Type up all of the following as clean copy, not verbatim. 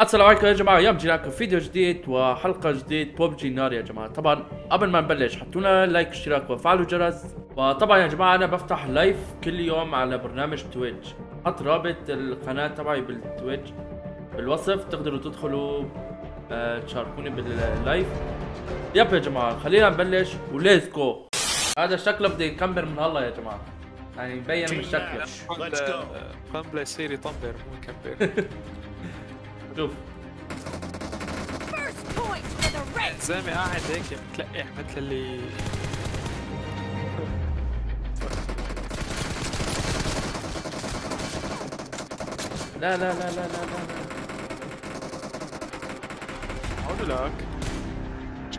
السلام عليكم يا جماعه، اليوم جيناكم فيديو جديد وحلقه جديد ببجي نار يا جماعه. طبعا قبل ما نبلش حطونا لايك واشتراك وفعلوا الجرس. وطبعا يا جماعه انا بفتح لايف كل يوم على برنامج تويتش، حط رابط القناه تبعي بالتويتش بالوصف، تقدروا تدخلوا تشاركوني باللايف. يا جماعه خلينا نبلش وليتس جو. هذا شكله بده يكمل من هلا يا جماعه، يعني يبين من شكله قبل يصير يطمر مو يكبر. شوف زلمه قاعد هيك متلقح مثل اللي لا لا لا لا لا لا لا لك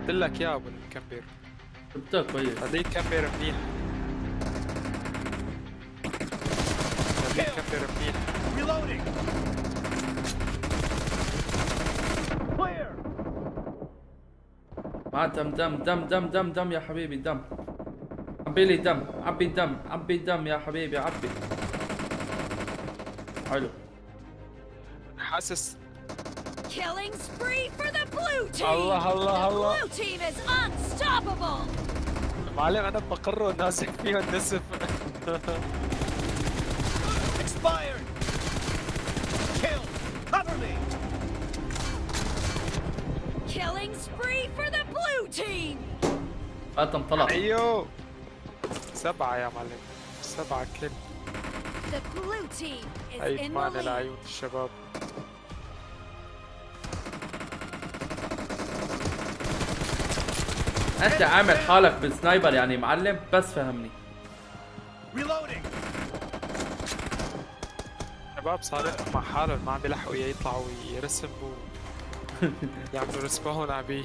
جبت لك يا ابو الكمبير، جبتك كويس. هذيك كمبير منيح، هذيك كمبير منيح. دم دم دم دم دم دم يا حبيبي، دم عبي لي، دم عبي، دم عبي، دم يا حبيبي عبي. حلو. حاسس الله الله الله. معلم انا بقرر ناسك فيها النسف. Killing spree for the blue team. قطم طلع. أيوه. 7 يا معلم. 7 كلب. The blue team is in the lead. العيون الشباب. أنت عامل حالك بالسنايبر يعني معلم، بس فهمني. Reloading. شباب صار مع حالهم ما عم بيلحقوا يطلعوا ويرسموا. يعملوا رسمه هون عبيه.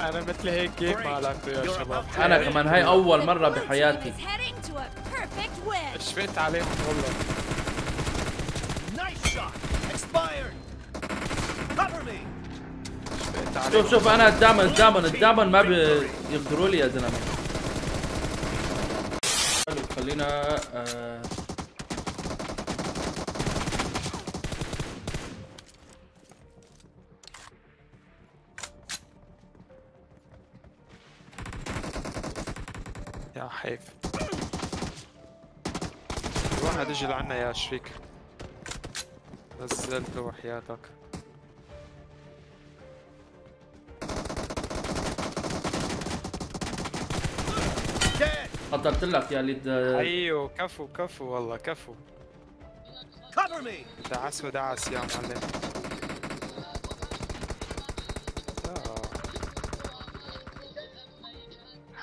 أنا مثل هيك جيم ما علاقته يا شباب. أنا كمان هاي أول مرة بحياتي. شفت عليهم والله. شوف شوف أنا الدامن ما بيقدروا لي يا زلمة. حلو خلينا يا حيف واحد اجي لعنا يا شريك، نزلته وحياتك. قدرت لك يا ليد. ايوه كفو كفو والله كفو. دعس ودعس يا معلم.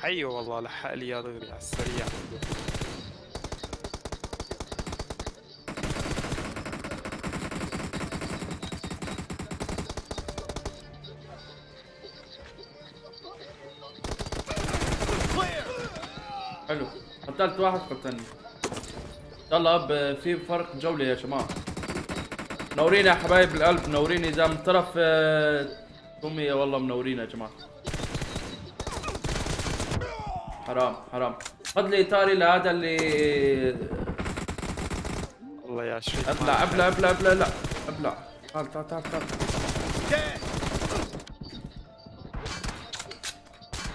حي والله لحق لي يا دغري على السريع. حلو قتلت واحد قتلني. يلا في فرق جولة يا جماعة. منورينا يا حبايب القلب، منورين. إذا من طرف أمي والله منورين يا جماعة. حرام حرام. خذ لي اطاري لهذا اللي والله يا شيخ. ابلع ابلع ابلع ابلع لا ابلع. تعال تعال تعال تعال.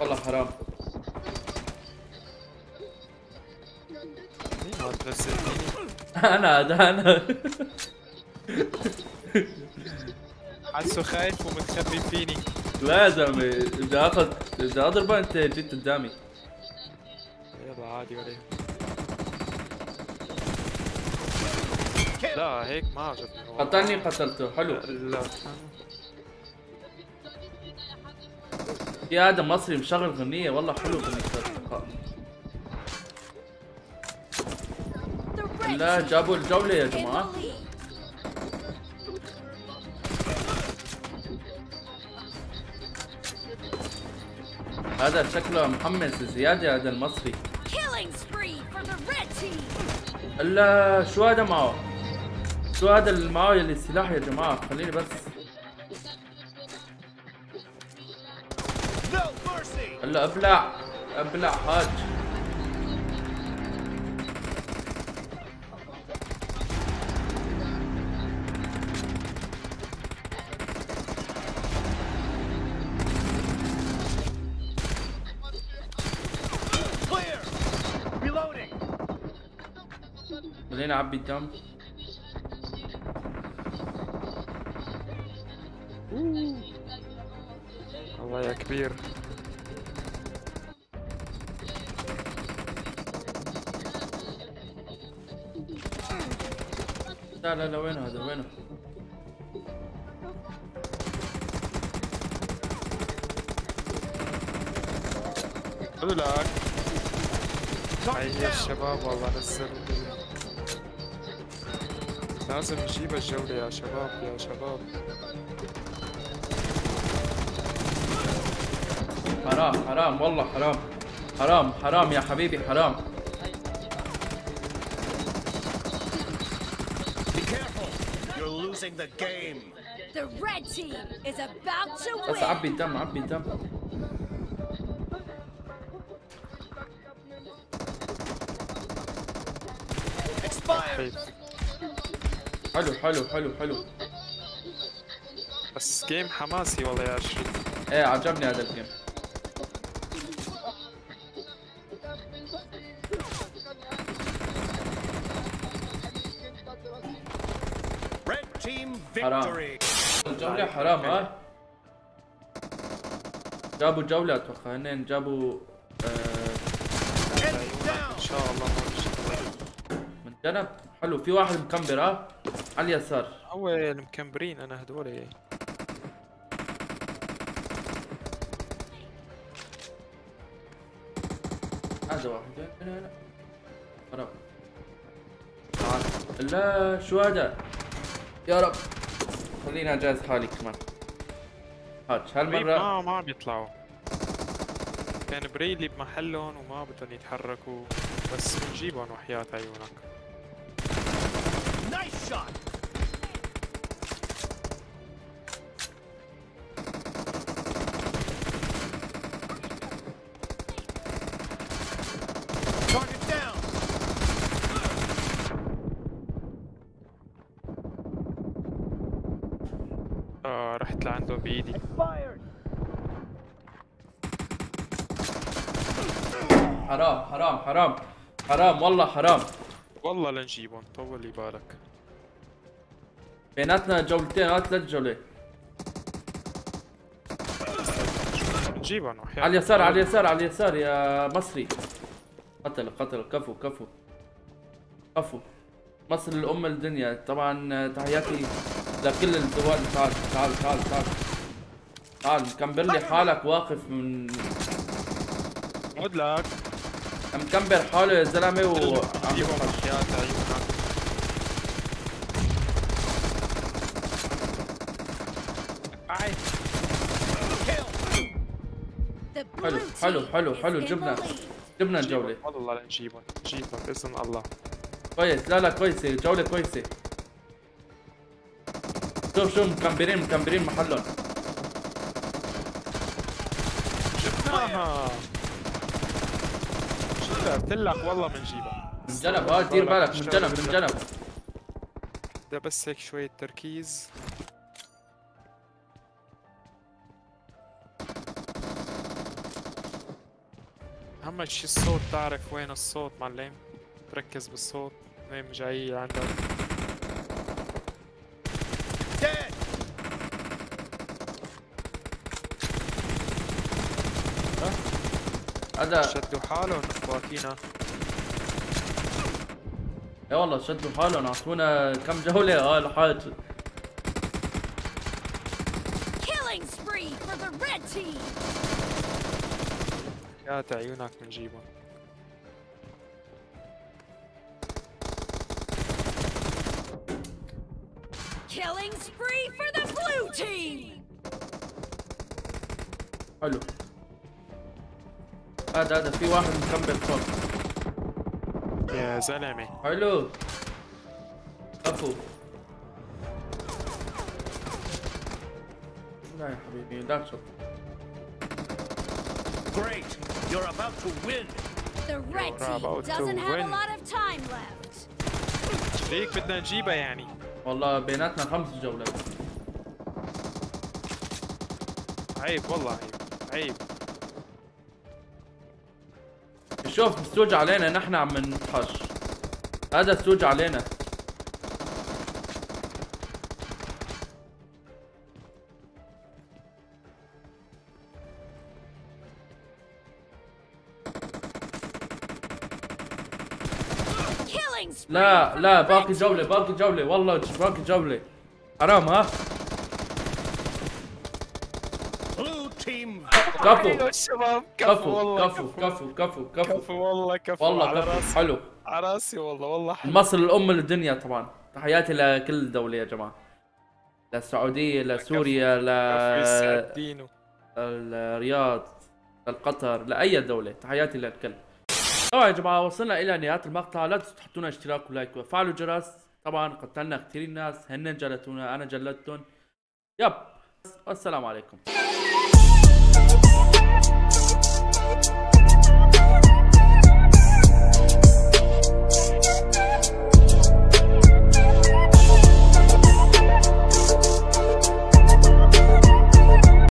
والله حرام. ما ترسلني انا حاسه خايف ومتخبي فيني. لا يا زلمه بدي اخذ، بدي اضربه. انت جيت قدامي عادي ولا لا هيك ما عجبني. قتلني قتلته. حلو. لا في هذا مصري مشغل غنية والله حلو غنية. لا جابوا الجولة يا جماعة. هذا شكله محمس زيادة هذا المصري. الا شو هذا معه؟ شو هذا اللي معه اللي سلاح يا جماعة؟ خليني بس. الا ابلع ابلع حاج. خلينا نعبي الدم. الله يا كبير. لا لا لا وين هذا وينه؟ خذوا لك. هيا الشباب والله نزل. لازم نجيب الجولة يا شباب يا شباب. حرام حرام والله حرام حرام حرام يا حبيبي حرام. بس عبي الدم عبي الدم. حلو حلو حلو حلو. بس جيم حماسي والله يا شريف. ايه عجبني هذا الجيم. حرام الجولة حرام ها. جابوا جولة اتوقع هنين جابوا ان شاء الله من جنب. حلو في واحد مكمبر ها على اليسار. اول مكمبرين انا هدول. هذا واحد هنا هنا. لا شو هذا؟ يا رب خليني اجهز حالي كمان. هات هالمرة ما عم يطلعوا. كان بريلي بمحلهم وما بدهم يتحركوا بس بنجيبهم وحياة عيونك. نايس شوت. رحت لعنده بايدي. حرام حرام حرام حرام والله حرام والله لنجيبهم. طول لي بالك بيناتنا جولتين ها 3 جولات. نجيبهم على اليسار على اليسار على اليسار يا مصري. قتل قتل كفو كفو كفو. مصر الام الدنيا طبعا. تحياتي لكل الدول. تعال تعال تعال تعال تعال مكمبر لي حالك واقف من عدلك مكمبر حاله يا زلمه وعم يخش. يا عيونك حلو حلو حلو حلو. جبنا جبنا الجوله والله لنجيبهم نجيبهم باسم الله. كويس لا لا كويسه الجوله كويسه. شوف شوف مكمبرين مكمبرين محلهم. شفناها شو قلت لك والله منجيبها من جنب. اه دير بالك من جنب من جنب. ده بس هيك شوية تركيز. أهم شي الصوت. تعرف وين الصوت معلم؟ تركز بالصوت وين جاي عندك. هذا شدوا حالهم اخواتينا. اي والله شدوا حالهم. اعطونا كم جولة اه الحاج. يا عيونك بنجيبهم. حلو هذا في واحد مكمل فوق. يا زلمه حلو. افو لا يا حبيبي لا تشوف. Great! You're about to win. The red team doesn't have a lot of time left. ليك بدنا نجيبها يعني. والله بيناتنا 5 جولات. عيب والله عيب عيب. شوف السوج علينا نحن عم نتحش. هذا السوج علينا. لا لا باقي جولة باقي جولة والله باقي جولة. حرام ها. كفو كفو كفو كفو كفو كفو والله كفو والله كفو. حلو على راسي والله والله حلو. مصر الام للدنيا طبعا. تحياتي لكل دولة يا جماعة، للسعودية لسوريا للرياض لقطر لأي دولة، تحياتي للكل. طبعا يا جماعة وصلنا إلى نهاية المقطع، لا تنسوا تحطوا لنا اشتراك ولايك وفعلوا الجرس. طبعا قتلنا كثير ناس، هن جلتونا أنا جلدتهم. يب والسلام عليكم.